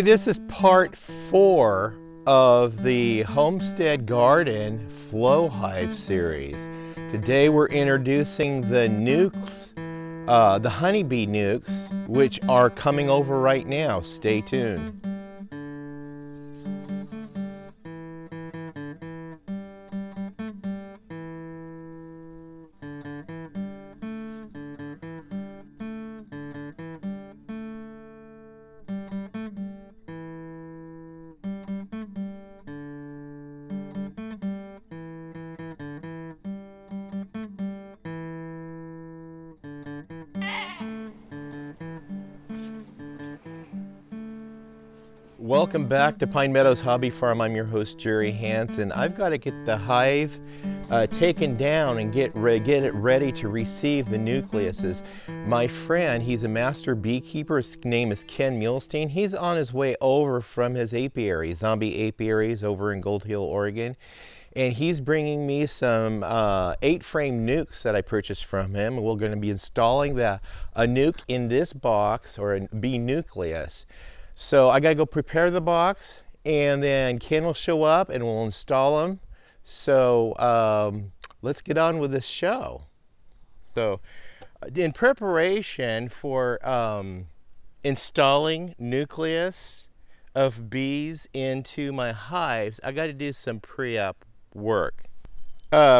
This is part 4 of the Homestead Garden Flow Hive series. Today we're introducing the Nucs, the honeybee Nucs, which are coming over right now. Stay tuned. Welcome back to Pine Meadows Hobby Farm. I'm your host, Jerry Hansen. I've got to get the hive taken down and get it ready to receive the nucleuses. My friend, he's a master beekeeper. His name is Ken Muelstein. He's on his way over from his apiary, Zombie Apiaries over in Gold Hill, Oregon. And he's bringing me some 8-frame Nucs that I purchased from him. We're going to be installing a Nuc in this box, or a bee nucleus. So I gotta go prepare the box, and then Ken will show up and we'll install them. So let's get on with this show. So in preparation for installing nucleus of bees into my hives, I gotta do some pre-op work.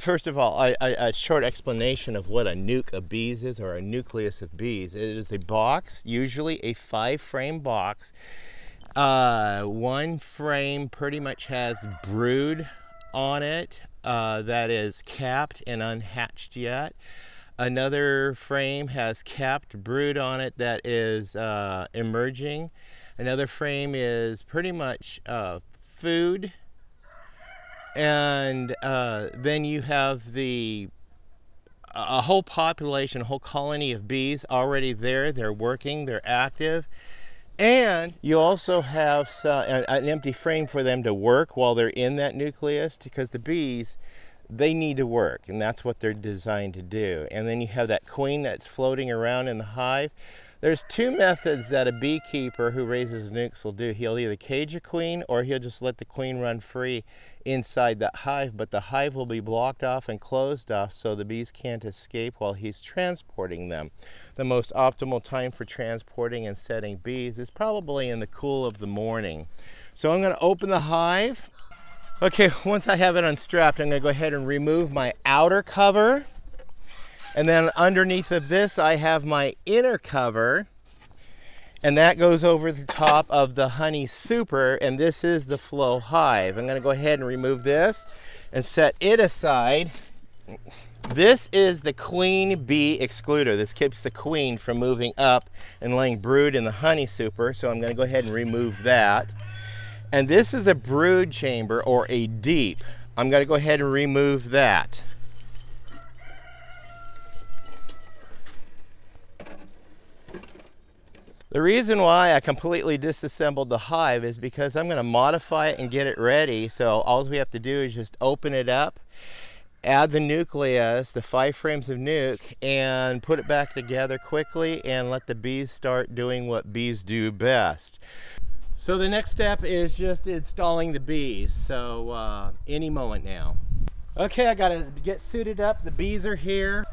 First of all, a short explanation of what a nuc of bees is, or a nucleus of bees. It is a box, usually a 5-frame box. 1 frame pretty much has brood on it that is capped and unhatched yet. Another frame has capped brood on it that is emerging. Another frame is pretty much food. And then you have a whole population, a whole colony of bees already there. They're working, they're active. And you also have an empty frame for them to work while they're in that nucleus, because the bees, they need to work, and that's what they're designed to do. And then you have that queen that's floating around in the hive. There's 2 methods that a beekeeper who raises nucs will do. He'll either cage a queen, or he'll just let the queen run free inside that hive, but the hive will be blocked off and closed off so the bees can't escape while he's transporting them. The most optimal time for transporting and setting bees is probably in the cool of the morning. So I'm going to open the hive. Okay, once I have it unstrapped, I'm going to go ahead and remove my outer cover. And then underneath of this, I have my inner cover, and that goes over the top of the honey super, and this is the flow hive. I'm going to go ahead and remove this and set it aside. This is the queen bee excluder. This keeps the queen from moving up and laying brood in the honey super, so I'm going to go ahead and remove that. And this is a brood chamber, or a deep. I'm going to go ahead and remove that. The reason why I completely disassembled the hive is because I'm going to modify it and get it ready. So all we have to do is just open it up, add the nucleus, the 5 frames of nuc, and put it back together quickly and let the bees start doing what bees do best. So the next step is just installing the bees. So any moment now. Okay, I got to get suited up. The bees are here.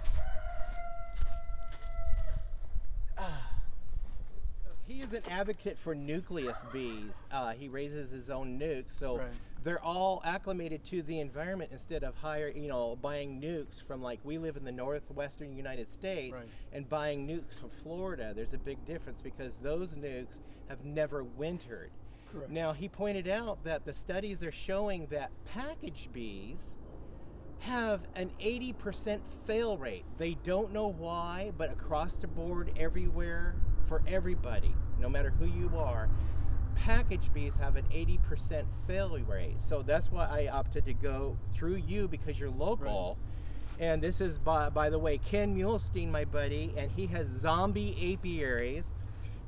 He's an advocate for nucleus bees. He raises his own nucs, so right. They're all acclimated to the environment instead of buying nucs from, like, we live in the northwestern United States, right, and buying nucs from Florida. There's a big difference because those nucs have never wintered. Correct. Now, he pointed out that the studies are showing that package bees have an 80% fail rate. They don't know why, but across the board, everywhere, for everybody, no matter who you are, package bees have an 80% failure rate. So that's why I opted to go through you, because you're local. Right. And this is, by the way, Ken Muelstein, my buddy, and he has Zombie Apiaries,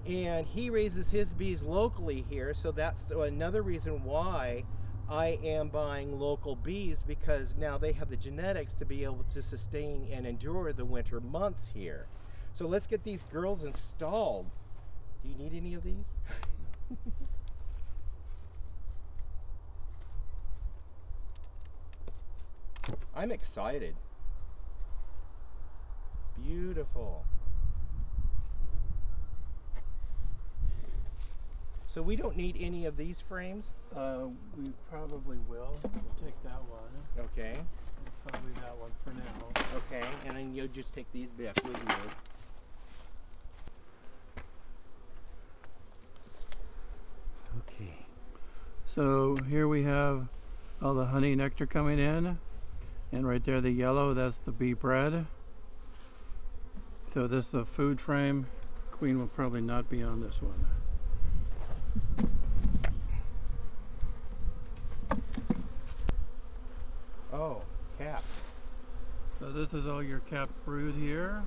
and he raises his bees locally here. So that's another reason why I am buying local bees, because now they have the genetics to be able to sustain and endure the winter months here. So let's get these girls installed. Do you need any of these? I'm excited. Beautiful. So we don't need any of these frames? We probably will. We'll take that one. Okay. And probably that one for now. Okay, and then you'll just take these back with you. Okay. So here we have all the honey nectar coming in. And right there, the yellow, that's the bee bread. So this is a food frame. Queen will probably not be on this one. Oh, cap. So this is all your cap brood here.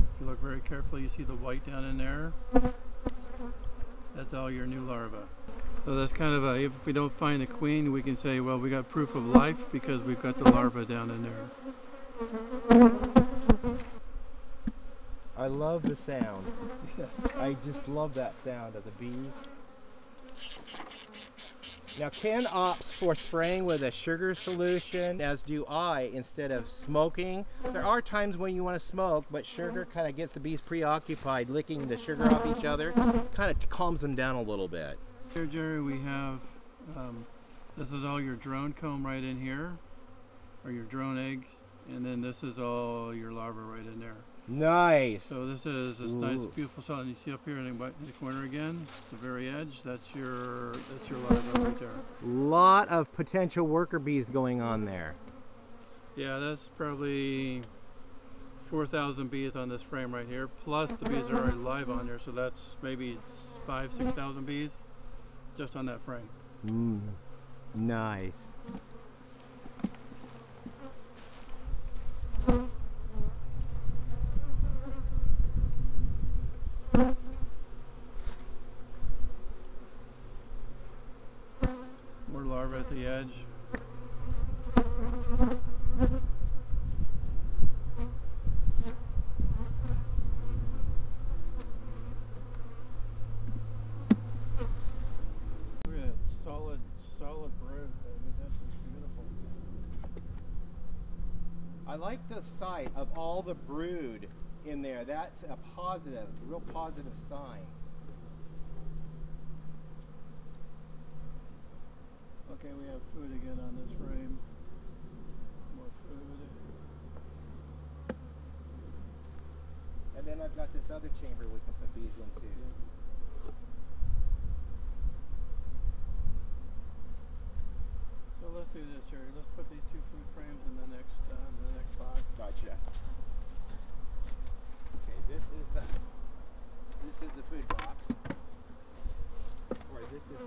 If you look very carefully, you see the white down in there. That's all your new larvae. So that's kind of a, if we don't find a queen, we can say, well, we got proof of life because we've got the larvae down in there. I love the sound. I just love that sound of the bees. Now Ken opts for spraying with a sugar solution, as do I, instead of smoking. There are times when you want to smoke, but sugar kind of gets the bees preoccupied, licking the sugar off each other, kind of calms them down a little bit. Here, Jerry, we have, this is all your drone comb right in here, or your drone eggs, and then this is all your larvae right in there. Nice. So this is this nice, beautiful shot you see up here in the corner again, the very edge. That's your larva right there. Lot of potential worker bees going on there. Yeah, that's probably 4,000 bees on this frame right here. Plus the bees are already live on there, so that's maybe 5,000 to 6,000 bees just on that frame. Nice. Larva at the edge. Look at that solid brood, baby. This is beautiful. I like the sight of all the brood in there. That's a positive, real positive sign. Okay, we have food again on this frame. More food. And then I've got this other chamber we can put bees into. Yeah. So let's do this, Jerry. Let's put these two food frames in the next box. Gotcha. Okay, this is the food box, or this is the next box.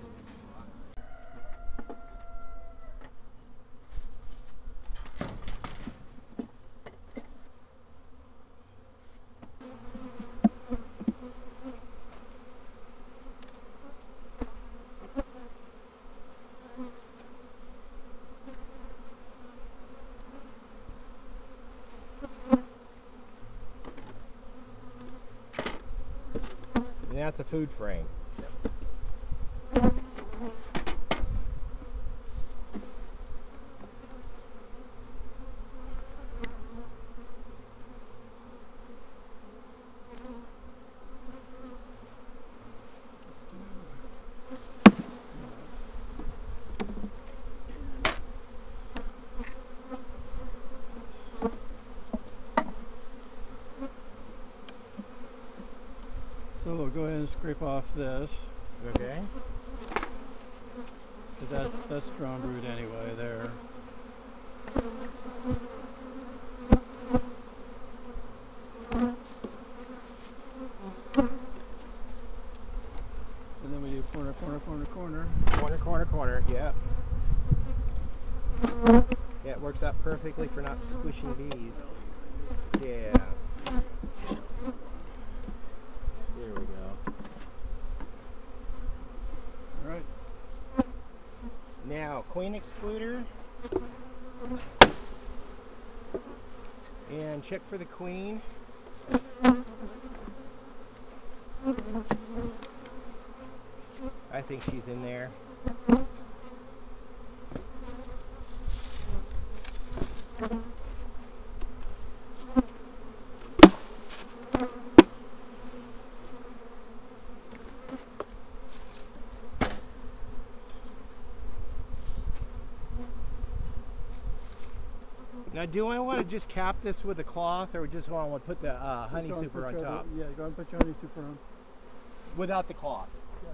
That's a food frame. Yep. Go ahead and scrape off this. Okay. That's drone brood anyway there. And then we do corner, corner, corner, corner. Corner, corner, corner, yeah. Yeah, it works out perfectly for not squishing bees. Yeah. Queen excluder, and check for the queen. I think she's in there. Now, do I want to just cap this with a cloth, or just want to put the honey super on top? Yeah, go ahead and put your honey super on. Without the cloth? Yeah.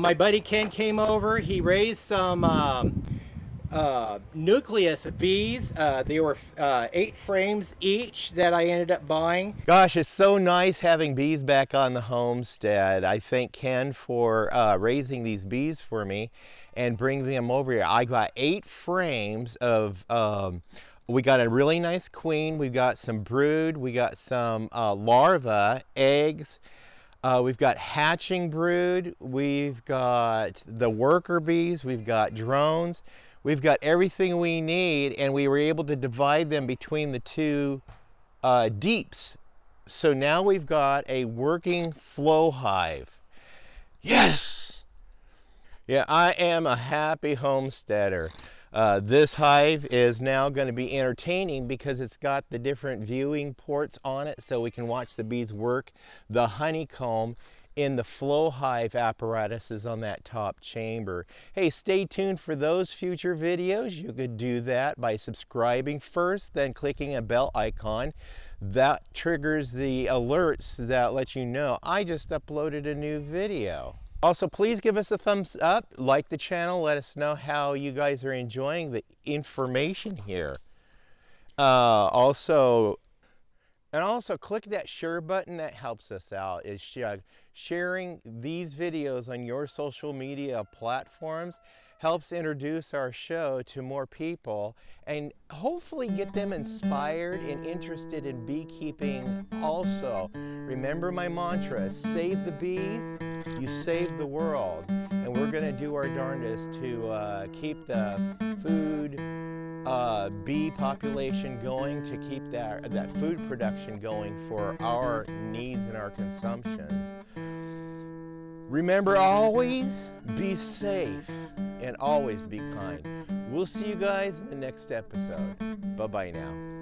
My buddy Ken came over. He raised some nucleus bees. They were 8 frames each that I ended up buying. Gosh, it's so nice having bees back on the homestead. I thank Ken for raising these bees for me and bringing them over here. I got 8 frames of we got a really nice queen. We've got some brood. We got some larvae, eggs. We've got hatching brood, we've got the worker bees, we've got drones, we've got everything we need, and we were able to divide them between the two deeps. So now we've got a working flow hive. Yes! Yeah, I am a happy homesteader. This hive is now going to be entertaining because it's got the different viewing ports on it, so we can watch the bees work the honeycomb in the flow hive apparatuses on that top chamber. Hey, stay tuned for those future videos. You could do that by subscribing first, then clicking a bell icon. That triggers the alerts that let you know I just uploaded a new video. Also, please give us a thumbs up, like the channel, let us know how you guys are enjoying the information here. Also click that share button. That helps us out. It's sharing these videos on your social media platforms helps introduce our show to more people and hopefully get them inspired and interested in beekeeping also. Remember my mantra, save the bees, you save the world. And we're gonna do our darndest to keep the food bee population going, to keep that food production going for our needs and our consumption. Remember, always be safe and always be kind. We'll see you guys in the next episode. Bye-bye now.